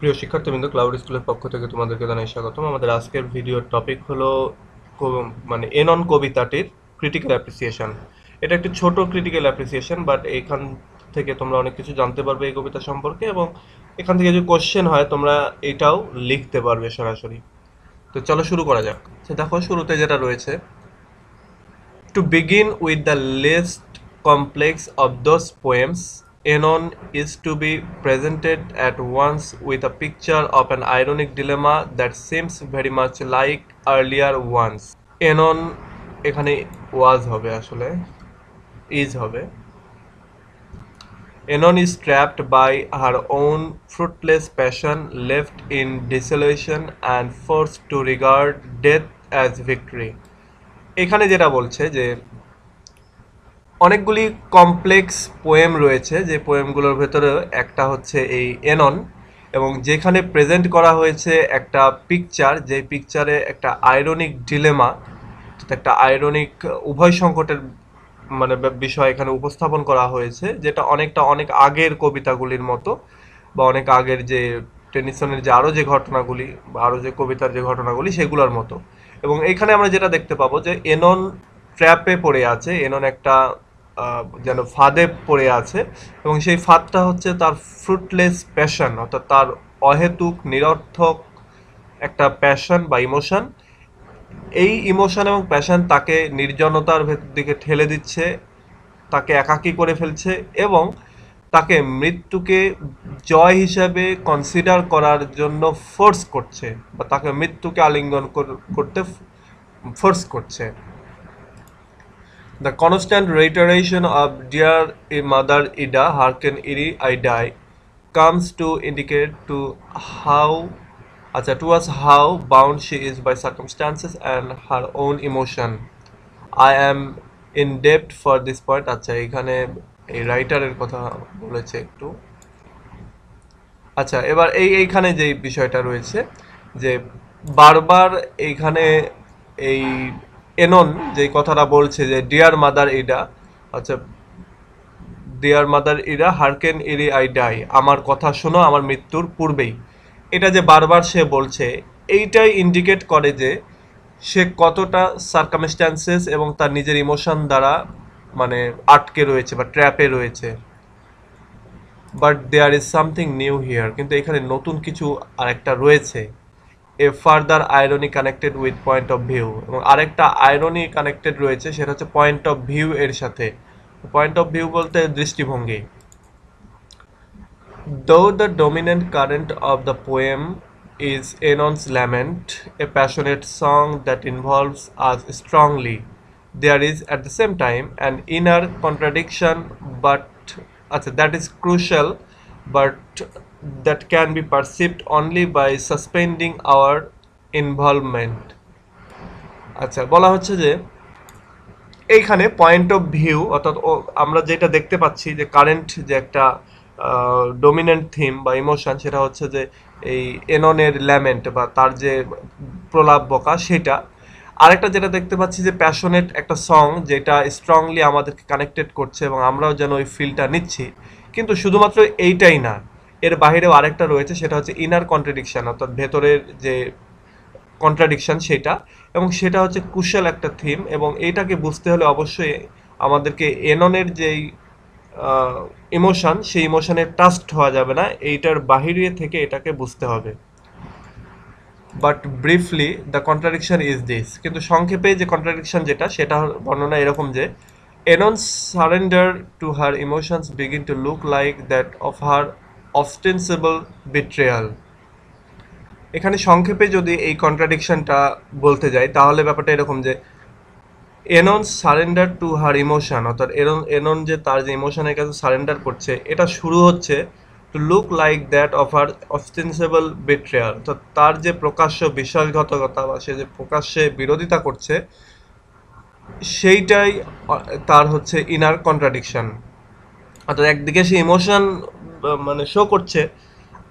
প্রিয় শিক্ষার্থীবৃন্দ, ক্লাউড স্কুলের পক্ষ থেকে তোমাদেরকে জানাই স্বাগতম। আমাদের আজকের ভিডিওর টপিক হলো এনন কবিতাটির ক্রিটিক্যাল অ্যাপ্রিসিয়েশন। এটা একটি ছোট ক্রিটিক্যাল অ্যাপ্রিসিয়েশন, বাট এখান থেকে তোমরা অনেক কিছু জানতে পারবে এই কবিতা সম্পর্কে, এবং এখান থেকে যদি কোশ্চেন হয় তোমরা এটাও লিখতে পারবে সরাসরি। তো চলো শুরু করা যাক। দেখো শুরুতে যেটা রয়েছে, to begin with the least complex of those poems Enon is to be presented at once with a picture of an ironic dilemma that seems very much like earlier ones. Enon ekhane was hobe ashole is hobe. Enon is trapped by her own fruitless passion, left in desolation and forced to regard death as victory. Ekhane jeta bolche je অনেকগুলি complex poem রয়েছে, যে পোয়েমগুলোর ভেতরে একটা হচ্ছে এই এনন, এবং যেখানে present করা হয়েছে একটা পিকচার, যে পিকচারে একটা আইরনিক ডিলেমা, একটা আইরনিক উভয় সংকটের বিষয় এখানে উপস্থাপন করা হয়েছে, যেটা অনেক আগের কবিতাগুলির মতো, বা অনেক আগের যে টেনিসনের যে আরও যে ঘটনাগুলি বা আরও যে কবিতার যে ঘটনাগুলি সেগুলোর মতো। এবং এখানে আমরা যেটা দেখতে পাবো যে এনন ট্র্যাপে পড়ে আছে, এনন একটা যেন ফাঁদে পড়ে আছে, এবং সেই ফাঁদটা হচ্ছে তার ফ্রুটলেস প্যাশন, অর্থাৎ তার অহেতুক নিরর্থক একটা প্যাশন বা ইমোশন। এই ইমোশন এবং প্যাশন তাকে নির্জনতার দিকে ঠেলে দিচ্ছে, তাকে একাকী করে ফেলছে, এবং তাকে মৃত্যুকে জয় হিসাবে কনসিডার করার জন্য ফোর্স করছে, বা তাকে মৃত্যুকে আলিঙ্গন করতে ফোর্স করছে। The constant reiteration of "Dear Mother Ida, hearken ere I die" comes to indicate to us how bound she is by circumstances and her own emotion. I am in debt for this point. আচ্ছা, এখানে এই রাইটারের কথা বলেছে একটু। আচ্ছা, এবার এইখানে যে বিষয়টা রয়েছে, যে বারবার এইখানে এই এনন যে কথাটা বলছে যে ডিয়ার মাদার ইডা, আচ্ছা dear mother Ida hearken ere I die, আমার কথা শোনো আমার মৃত্যুর পূর্বেই, এটা যে বারবার সে বলছে এইটাই ইন্ডিকেট করে যে সে কতটা সার্কামস্ট্যান্সেস এবং তার নিজের ইমোশন দ্বারা আটকে রয়েছে বা ট্র্যাপে রয়েছে। But there is something new here, কিন্তু এখানে নতুন কিছু আরেকটা রয়েছে। A further irony connected with point of view, এবং আরেকটা আইরনি কানেক্টেড রয়েছে, সেটা হচ্ছে পয়েন্ট অফ ভিউ এর সাথে। পয়েন্ট অফ ভিউ বলতে দৃষ্টিভঙ্গি। Though the dominant current of the poem is Enon's lament, a passionate song that involves us strongly, there is at the same time an inner contradiction that is crucial, that can be perceived only by suspending our involvement. আচ্ছা, বলা হচ্ছে যে এইখানে point of view, অর্থাৎ আমরা যেটা দেখতে পাচ্ছি যে কারেন্ট যে একটা ডমিনেন্ট থিম বা ইমোশন, সেটা হচ্ছে যে এই এননের ল্যামেন্ট বা তার যে প্রলাপ বকা সেটা। আরেকটা যেটা দেখতে পাচ্ছি যে প্যাশনেট একটা সং, যেটা স্ট্রংলি আমাদেরকে কানেক্টেড করছে এবং আমরাও যেন ওই ফিলটা নিচ্ছি। কিন্তু শুধুমাত্র এইটাই না, এর বাইরেও আরেকটা রয়েছে, সেটা হচ্ছে ইনার কন্ট্রাডিকশান, অর্থাৎ ভেতরের যে কন্ট্রাডিকশান সেটা, এবং সেটা হচ্ছে ক্রুশাল একটা থিম। এবং এইটাকে বুঝতে হলে অবশ্যই আমাদেরকে এননের যেই ইমোশন, সেই ইমোশনে টাস্ট হওয়া যাবে না, এইটার বাহিরে থেকে এটাকে বুঝতে হবে। But briefly the contradiction is this, কিন্তু সংক্ষেপে যে কন্ট্রাডিকশান যেটা, সেটা বর্ণনা এরকম যে Enon's surrender to her emotions begin to look like that of her ostensible betrayal. এখানে সংক্ষেপে যদি এই কন্ট্রাডিকশনটা বলতে যাই, তাহলে ব্যাপারটা এরকম যে Enon's surrender to her emotion, অর্থাৎ এনন যে তার যে ইমোশনের কাছে সারেন্ডার করছে, এটা শুরু হচ্ছে to look like that of her ostensible betrayal, অর্থাৎ তার যে প্রকাশ্য বিশ্বাসঘাতকতা বা সে যে প্রকাশ্যে বিরোধিতা করছে সেইটাই তার হচ্ছে ইনার কন্ট্রাডিকশান। অর্থাৎ একদিকে সে ইমোশন শো করছে,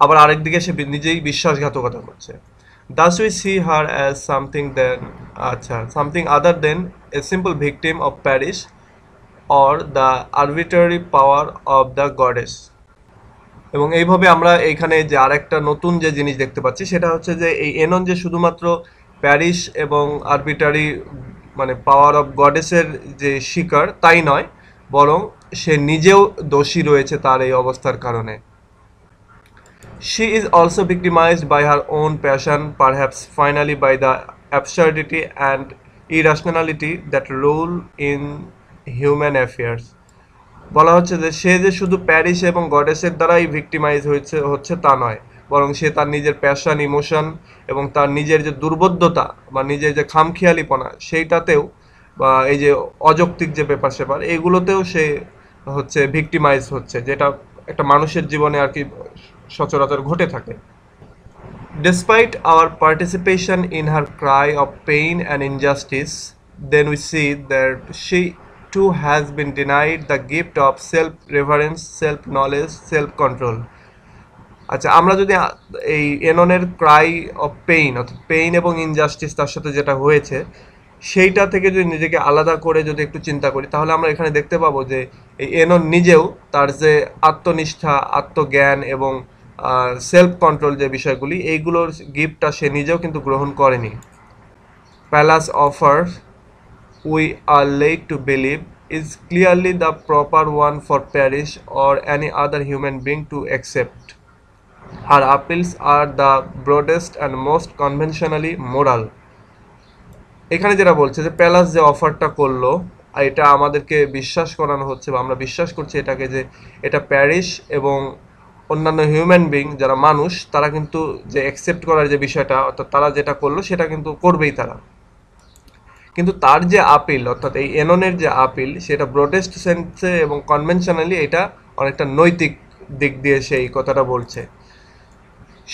আবার আরেকদিকে সে নিজেই বিশ্বাসঘাতকতা করছে। Thus we see her as something other than a simple victim of Paris or the arbitrary power of the goddess. এবং এইভাবে আমরা এইখানে যে আরেকটা নতুন যে জিনিস দেখতে পাচ্ছি সেটা হচ্ছে যে এই এনন যে শুধুমাত্র প্যারিস এবং আরবিটারি মানে পাওয়ার অফ গডেসের যে শিকার তাই নয়, বরং সে নিজেও দোষী রয়েছে তার এই অবস্থার কারণে। She is also victimized by her own passion, perhaps finally by the absurdity and irrationality that rule in human affairs. বলা হচ্ছে যে সে যে শুধু প্যারিস এবং গডেসের দ্বারাই ভিক্টিমাইজ হচ্ছে তা নয়, বরং সে তার নিজের প্যাশন, ইমোশন এবং তার নিজের যে দুর্বোধ্যতা বা নিজের যে খামখেয়ালিপনা সেইটাতেও বা এই যে অযৌক্তিক যে ব্যাপার সেপার এগুলোতেও সে হচ্ছে ভিক্টিমাইজ হচ্ছে, যেটা একটা মানুষের জীবনে আর কি সচরাচর ঘটে থাকে। Despite our participation in her cry of pain and injustice, then we see that she too has been denied the gift of self-reverence, self-knowledge, self-control. আচ্ছা, আমরা যদি এই এননের ক্রাই অফ পেইন অর্থাৎ পেইন এবং ইনজাস্টিস তার সাথে যেটা হয়েছে সেইটা থেকে যদি নিজেকে আলাদা করে যদি একটু চিন্তা করি তাহলে আমরা এখানে দেখতে পাবো যে এই এনন নিজেও তার যে আত্মনিষ্ঠা, আত্মজ্ঞান এবং সেলফ কন্ট্রোল যে বিষয়গুলি এইগুলোর গিফটটা সে নিজেও কিন্তু গ্রহণ করেনি। Pallas offer we are led to believe is clearly the proper one for Paris or any other human being to accept. Her appeals are the broadest and most conventionally moral. এখানে যেটা বলছে যে প্যালাস যে অফারটা করলো এটা আমাদেরকে বিশ্বাস করানো হচ্ছে বা আমরা বিশ্বাস করছি এটাকে যে এটা প্যারিস এবং অন্যান্য হিউম্যান বিং যারা মানুষ তারা কিন্তু যে অ্যাকসেপ্ট করার যে বিষয়টা অর্থাৎ তারা যেটা করলো সেটা কিন্তু করবেই তারা, কিন্তু তার যে আপিল অর্থাৎ এই এননের যে আপিল সেটা ব্রডেস্ট সেন্সে এবং কনভেনশনালি এটা অনেকটা নৈতিক দিক দিয়ে সেই কথাটা বলছে।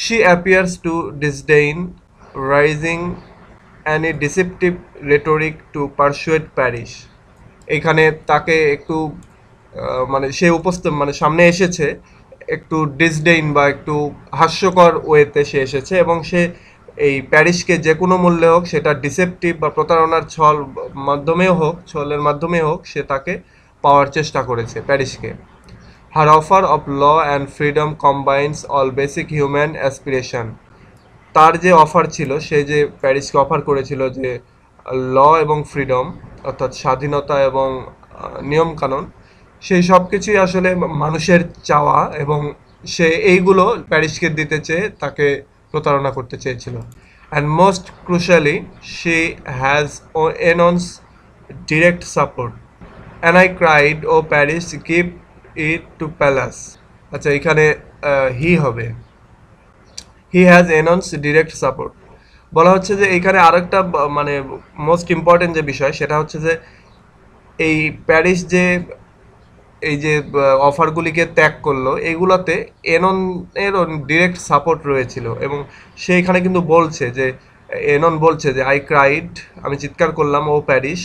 She appears to disdain raising any deceptive rhetoric to persuade Paris. এখানে তাকে একটু মানে সে উপস্থিত মানে সামনে এসেছে একটু ডিসডেইন বা একটু হাস্যকর ওয়েতে সে এসেছে এবং সে এই প্যারিসকে যে কোনো মূল্যে হোক সেটা ডিসেপটিভ বা প্রতারণার ছল মাধ্যমেও হোক সে তাকে পাওয়ার চেষ্টা করেছে প্যারিসকে। Her offer of law and freedom combines all basic human aspiration. তার যে অফার ছিল সে যে প্যারিসকে অফার করেছিল যে ল এবং ফ্রিডম অর্থাৎ স্বাধীনতা এবং নিয়মকানুন সেই সব কিছুই আসলে মানুষের চাওয়া এবং সে এইগুলো প্যারিসকে দিতে চেয়ে তাকে প্রতারণা করতে চেয়েছিল। And most ক্রুশালি she has Oenone's direct support. And I cried O Paris give it to Pallas. আচ্ছা, এখানে হি হবে he has Oenone's direct support. বলা হচ্ছে যে এখানে আরেকটা মানে মোস্ট ইম্পর্টেন্ট যে বিষয় সেটা হচ্ছে যে এই প্যারিস যে এই যে অফারগুলিকে ত্যাগ করলো এগুলোতে এননের ডিরেক্ট সাপোর্ট রয়েছিল এবং সেইখানে কিন্তু বলছে যে এনন বলছে যে আই ক্রাইড আমি চিৎকার করলাম ও Paris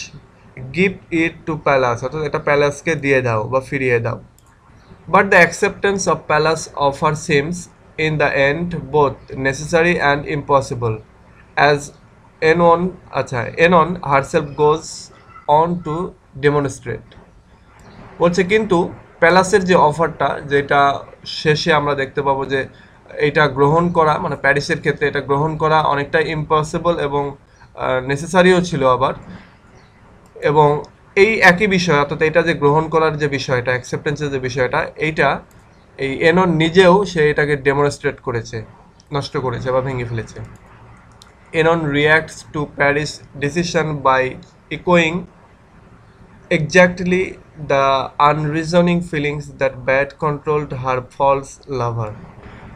give it to Pallas অর্থাৎ এটা প্যালাসকে দিয়ে দাও বা ফিরিয়ে দাও। But the acceptance of Pallas offer seems in the end both necessary and impossible as Oenone. আচ্ছা, Oenone herself goes on to demonstrate. বলছে কিন্তু প্যালাসের যে অফারটা যেটা শেষে আমরা দেখতে পাবো যে এটা গ্রহণ করা মানে প্যারিসের ক্ষেত্রে এটা গ্রহণ করা অনেকটা ইম্পসিবল এবং নেসেসারিও ছিল আবার, এবং এই একই বিষয় অর্থাৎ এটা যে গ্রহণ করার যে বিষয়টা অ্যাকসেপ্টেন্সের যে বিষয়টা এইটা এই এনন নিজেও সে এটাকে ডেমনস্ট্রেট করেছে, নষ্ট করেছে বা ভেঙে ফেলেছে। Oenone reacts to Paris decision by ইকোয়িং exactly the unreasoning feelings that bad controlled her false lover.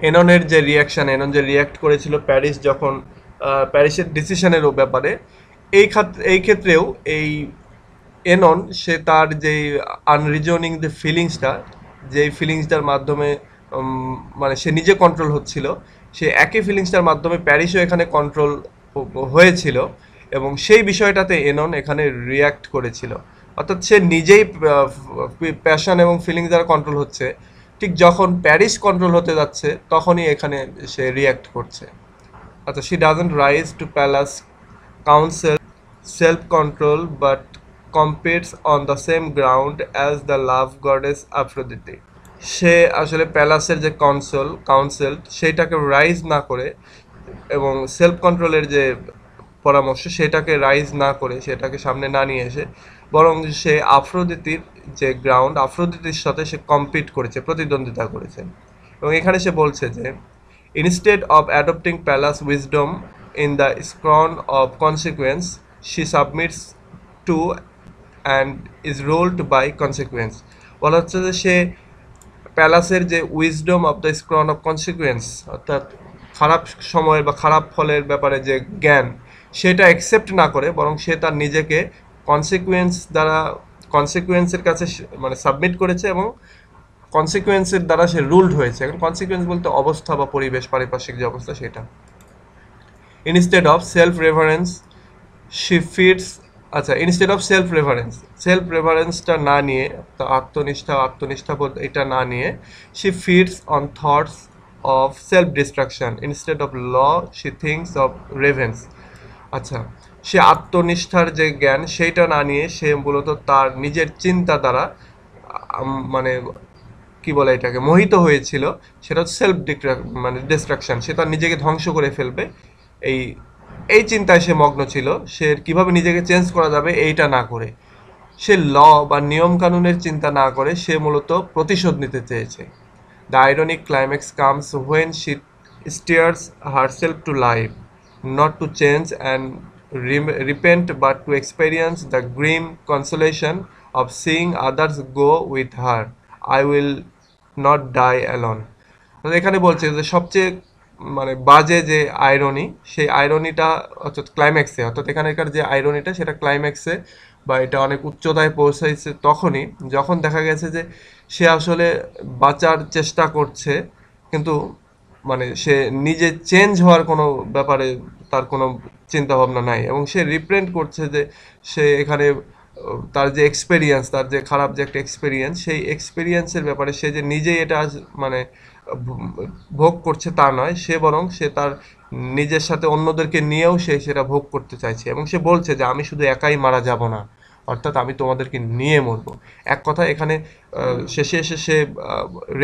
এননের যে রিয়াকশান এনন যে রিয়াক্ট করেছিল প্যারিস যখন প্যারিসের ডিসিশনেরও ব্যাপারে এই ক্ষেত্রেও এই এনন সে তার যে আনরিজনিং যে ফিলিংসটা যেই ফিলিংসটার মাধ্যমে মানে সে নিজে কন্ট্রোল হচ্ছিল সে একই ফিলিংসটার মাধ্যমে প্যারিসও এখানে কন্ট্রোল হয়েছিল এবং সেই বিষয়টাতে এনন এখানে রিয়াক্ট করেছিল অর্থাৎ সে নিজেই প্যাশন এবং ফিলিংস দ্বারা কন্ট্রোল হচ্ছে, ঠিক যখন প্যারিস কন্ট্রোল হতে যাচ্ছে তখনই এখানে সে রিয়াক্ট করছে। আচ্ছা, she doesn't rise to Pallas counsel self control but competes on the same ground as the love goddess Aphrodite. সে আসলে প্যালাসের যে কাউন্সিল সেটাকে রাইজ না করে এবং সেলফ কন্ট্রোলের যে পরামর্শ সেটাকে রাইজ না করে সেটাকে সামনে না নিয়ে এসে বরং সে আফ্রোদিতির যে গ্রাউন্ড আফ্রোদিতির সাথে সে কম্পিট করেছে, প্রতিদ্বন্দ্বিতা করেছে। এবং এখানে সে বলছে যে instead of adopting Pallas wisdom in the scorn of consequence she submits to and is ruled by consequence. বলা হচ্ছে যে সে প্যালাসের যে wisdom of the scorn of consequence অর্থাৎ খারাপ সময় বা খারাপ ফলের ব্যাপারে যে জ্ঞান সেটা অ্যাকসেপ্ট না করে বরং সে তার নিজেকে কনসিকুয়েন্সের কাছে মানে সাবমিট করেছে এবং কনসিকুয়েন্সের দ্বারা সে রুলড হয়েছে। এখন কনসিকুয়েন্স বলতে অবস্থা বা পরিবেশ, পারিপার্শ্বিক যে অবস্থা সেটা। Instead of self reference, self রেফারেন্সটা না নিয়ে আত্মনিষ্ঠা এটা না নিয়ে she feeds on thoughts of self destruction. Instead of law she thinks of revenge. আচ্ছা, সে আত্মনিষ্ঠার যে জ্ঞান সেইটা না নিয়ে সে মূলত তার নিজের চিন্তা দ্বারা মানে কি বলে এটাকে মোহিত হয়েছিল, সেটা হচ্ছে সেলফ ডিস্ট্রাকশন। সে তার নিজেকে ধ্বংস করে ফেলবে এই এই চিন্তায় সে মগ্ন ছিল। সে কীভাবে নিজেকে চেঞ্জ করা যাবে এইটা না করে সে ল বা নিয়মকানুনের চিন্তা না করে সে মূলত প্রতিশোধ নিতে চেয়েছে। The ironic climax comes when she steers herself to life, not to change and repent but to experience the grim consolation of seeing others go with her. I will not die alone. এখানে বলছে যে সবচেয়ে মানে বাজে যে irony, সেই আইরনিটা অর্থাৎ ক্লাইম্যাক্সে, অর্থাৎ এখানকার যে আইরনিটা সেটা ক্লাইম্যাক্সে বা এটা অনেক উচ্চতায় পৌঁছাইছে তখনই যখন দেখা গেছে যে সে আসলে বাঁচার চেষ্টা করছে কিন্তু মানে সে নিজে চেঞ্জ হওয়ার কোনো ব্যাপারে তার কোনো চিন্তাভাবনা নাই এবং সে রিপ্রেন্ট করছে যে সে এখানে তার যে এক্সপেরিয়েন্স, তার যে খারাপ যে একটা এক্সপেরিয়েন্স, সেই এক্সপেরিয়েন্সের ব্যাপারে সে যে নিজেই এটা মানে ভোগ করছে তা নয়, সে বরং সে তার নিজের সাথে অন্যদেরকে নিয়েও সে সেটা ভোগ করতে চাইছে। এবং সে বলছে যে আমি শুধু একাই মারা যাব না, অর্থাৎ আমি তোমাদেরকে নিয়ে মরব। এক কথা এখানে শেষে এসে সে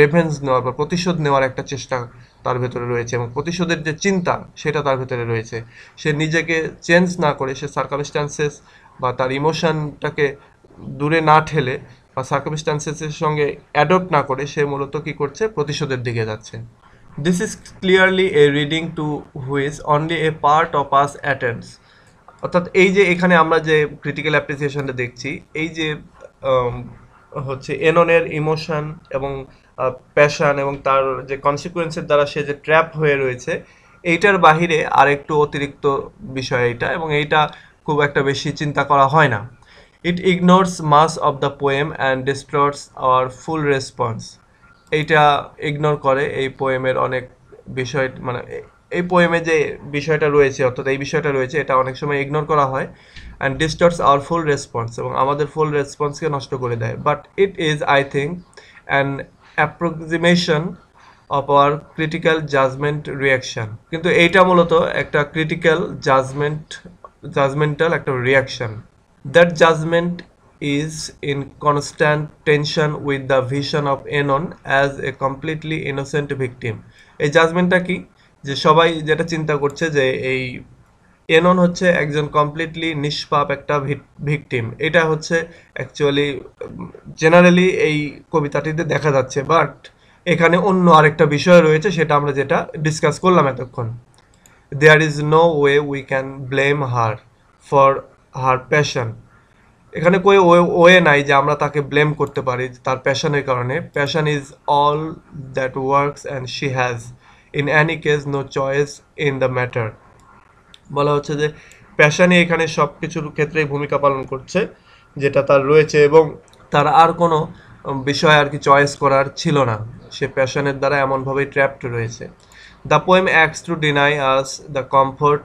রেভেন্স নেওয়ার বা প্রতিশোধ নেওয়ার একটা চেষ্টা তার ভেতরে রয়েছে এবং প্রতিশোধের যে চিন্তা সেটা তার ভেতরে রয়েছে। সে নিজেকে চেঞ্জ না করে সে সার্কামস্টান্সেস বা তার ইমোশনটাকে দূরে না ঠেলে বা সার্কামস্টান্সেসের সঙ্গে অ্যাডপ্ট না করে সে মূলত কী করছে, প্রতিশোধের দিকে যাচ্ছে। This is clearly a reading to which only a part of us attends. অর্থাৎ এই যে এখানে আমরা যে ক্রিটিক্যাল অ্যাপ্রিসিয়েশনটা দেখছি, এই যে হচ্ছে এননের ইমোশন এবং প্যাশন এবং তার যে কনসিকুয়েন্সের দ্বারা সে যে ট্র্যাপ হয়ে রয়েছে, এইটার বাহিরে আর একটু অতিরিক্ত বিষয় এইটা এবং এইটা খুব একটা বেশি চিন্তা করা হয় না। It ignores mass of the poem and distorts our full response. এইটা ইগনোর করে এই পোয়েমের অনেক বিষয়, মানে এই পোয়েমে যে বিষয়টা রয়েছে অর্থাৎ এই বিষয়টা রয়েছে এটা অনেক সময় ইগনোর করা হয়। And disturbs our full response, এবং আমাদের ফুল রেসপন্সকে নষ্ট করে দেয়। But it is I think an approximation of our critical judgement reaction. কিন্তু এইটা মূলত একটা ক্রিটিক্যাল জাজমেন্টাল একটা reaction. That judgement is in constant tension with the vision of Oenone as a completely innocent victim. এই জাজমেন্টটা কি, যে সবাই যেটা চিন্তা করছে যে এই এনন হচ্ছে একজন কমপ্লিটলি নিষ্পাপ একটা ভিকটিম, এটা হচ্ছে অ্যাকচুয়ালি জেনারেলি এই কবিতাটিতে দেখা যাচ্ছে। বাট এখানে অন্য আরেকটা বিষয় রয়েছে, সেটা আমরা যেটা ডিসকাস করলাম এতক্ষণ। There is no way we can blame her for her passion. এখানে কোনো ওয়ে নাই যে আমরা তাকে ব্লেম করতে পারি তার প্যাশনের কারণে। Passion is all that works and she has in any case no choice in the matter. বলা হচ্ছে যে প্যাশনই এখানে সব কিছুর ক্ষেত্রেই ভূমিকা পালন করছে যেটা তার রয়েছে এবং তার আর কোনো বিষয় আর কি চয়েস করার ছিল না। সে প্যাশনের দ্বারা এমনভাবেই ট্র্যাপড রয়েছে। The poem acts to deny us the comfort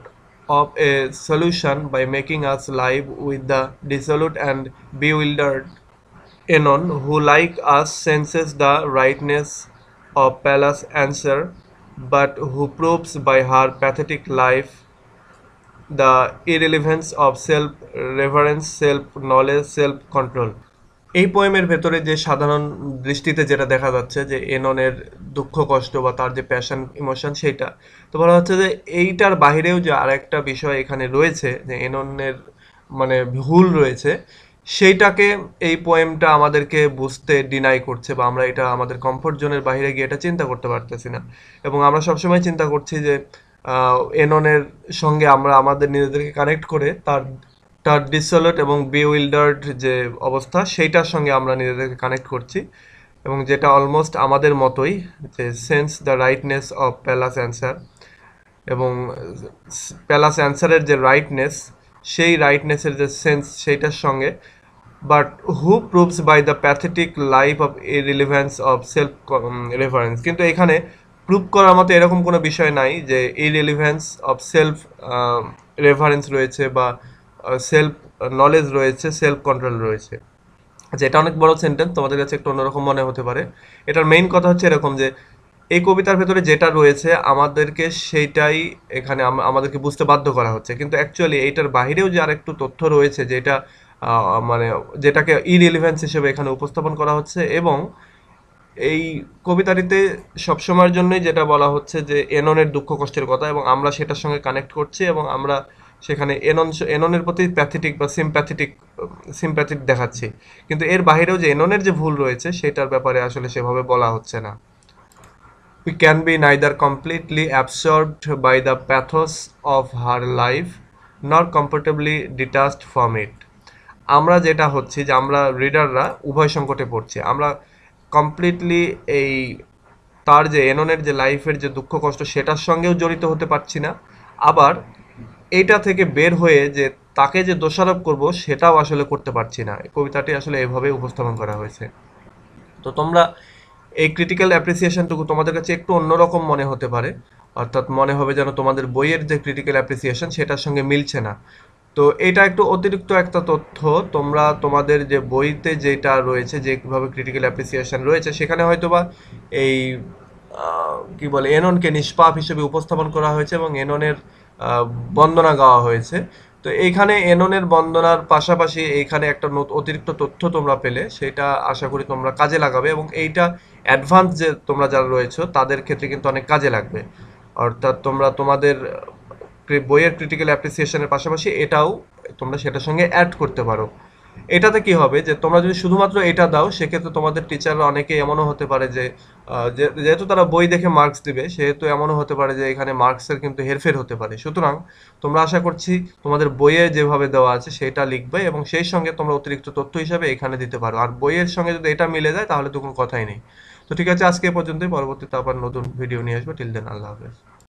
of a solution by making us live with the dissolute and bewildered Oenone who like us senses the rightness of Pallas answer but who proves by her pathetic life the irrelevance of self-reverence, self-knowledge, self-control. এই পোয়েমের ভেতরে যে সাধারণ দৃষ্টিতে যেটা দেখা যাচ্ছে যে এননের দুঃখ কষ্ট বা তার যে প্যাশন ইমোশন সেটা তো বলা হচ্ছে যে এইটার বাইরেও যে আরেকটা বিষয় এখানে রয়েছে যে এননের মানে ভুল রয়েছে সেইটাকে এই পোয়েমটা আমাদেরকে বুঝতে ডিনাই করছে বা আমরা এটা আমাদের কমফোর্ট জোনের বাইরে গিয়ে এটা চিন্তা করতে পারতেছি না এবং আমরা সবসময় চিন্তা করছি যে এননের সঙ্গে আমরা আমাদের নিজেদেরকে কানেক্ট করে তার ডিসোলেট এবং বিউইল্ডার্ড যে অবস্থা সেইটার সঙ্গে আমরা নিজেদেরকে কানেক্ট করছি এবং যেটা অলমোস্ট আমাদের মতোই যে sense the rightness of Pallas answer এবং প্যালাস অ্যান্সারের যে রাইটনেস সেই রাইটনেসের যে সেন্স সেইটার সঙ্গে but who proves by the pathetic life of irrelevance of self reference কিন্তু এখানে প্রুভ করার মতো এরকম কোনো বিষয় নাই যে ইরিলিভেন্স অফ সেলফ রেফারেন্স রয়েছে বা সেলফ নলেজ রয়েছে সেলফ কন্ট্রোল রয়েছে যেটা অনেক বড় সেন্টেন্স তোমাদের কাছে একটু অন্যরকম মনে হতে পারে এটার মেইন কথা হচ্ছে এরকম যে এই কবিতার ভেতরে যেটা রয়েছে আমাদেরকে সেইটাই এখানে আমাদেরকে বুঝতে বাধ্য করা হচ্ছে কিন্তু অ্যাকচুয়ালি এইটার বাইরেও যে আরেকটু তথ্য রয়েছে যেটা মানে যেটাকে ইরিলিভেন্স হিসেবে এখানে উপস্থাপন করা হচ্ছে এবং এই কবিতাটিতে সবসময়ের জন্যই যেটা বলা হচ্ছে যে এননের দুঃখ কষ্টের কথা এবং আমরা সেটার সঙ্গে কানেক্ট করছি এবং আমরা সেখানে এননের প্রতি প্যাথেটিক বা সিম্প্যাথিক দেখাচ্ছি কিন্তু এর বাইরেও যে এননের যে ভুল রয়েছে সেটার ব্যাপারে আসলে সেভাবে বলা হচ্ছে না We can be neither completely absorbed by the pathos of her life nor comfortably detached from it আমরা যেটা হচ্ছে যে আমরা রিডাররা উভয় সংকটে পড়ছি আমরা কমপ্লিটলি এই তার যে এননের যে লাইফের যে দুঃখ কষ্ট সেটার সঙ্গেও জড়িত হতে পারছি না আবার এটা থেকে বের হয়ে যে তাকে যে দোষারোপ করব সেটাও আসলে করতে পারছি না কবিতাটি আসলে এভাবে উপস্থাপন করা হয়েছে তো তোমরা এই ক্রিটিক্যাল অ্যাপ্রিসিয়েশনটুকু তোমাদের কাছে একটু অন্যরকম মনে হতে পারে অর্থাৎ মনে হবে যেন তোমাদের বইয়ের যে ক্রিটিক্যাল অ্যাপ্রিসিয়েশন সেটার সঙ্গে মিলছে না তো এটা একটু অতিরিক্ত একটা তথ্য তোমরা তোমাদের যে বইতে যেটা রয়েছে যেভাবে ক্রিটিক্যাল অ্যাপ্রিসিয়েশন রয়েছে সেখানে হয়তোবা এই কি বলে এননকে নিষ্পাপ হিসেবে উপস্থাপন করা হয়েছে এবং এননের বন্দনা গাওয়া হয়েছে তো এইখানে এননের বন্দনার পাশাপাশি এইখানে একটা অতিরিক্ত তথ্য তোমরা পেলে সেটা আশা করি তোমরা কাজে লাগাবে এবং এইটা অ্যাডভান্স যে তোমরা যারা রয়েছো তাদের ক্ষেত্রে কিন্তু অনেক কাজে লাগবে অর্থাৎ তোমরা তোমাদের বইয়ের ক্রিটিক্যাল অ্যাপ্রিসিয়েশনের পাশাপাশি এটাও তোমরা সেটার সঙ্গে অ্যাড করতে পারো এটাতে কি হবে যে তোমরা যদি শুধুমাত্র এটা দাও সেক্ষেত্রে তোমাদের টিচাররা অনেকে এমনও হতে পারে যে যেহেতু তারা বই দেখে মার্কস দিবে সেহেতু এমনও হতে পারে যে এখানে মার্কসের কিন্তু হেরফের হতে পারে সুতরাং তোমরা আশা করছি তোমাদের বইয়ে যেভাবে দেওয়া আছে সেটা লিখবে এবং সেই সঙ্গে তোমরা অতিরিক্ত তথ্য হিসাবে এখানে দিতে পারো আর বইয়ের সঙ্গে যদি এটা মিলে যায় তাহলে তো কোনো কথাই নেই তো ঠিক আছে আজকে এ পর্যন্তই পরবর্তীতে আবার নতুন ভিডিও নিয়ে আসবো টিল দেন আল্লাহ হাফেজ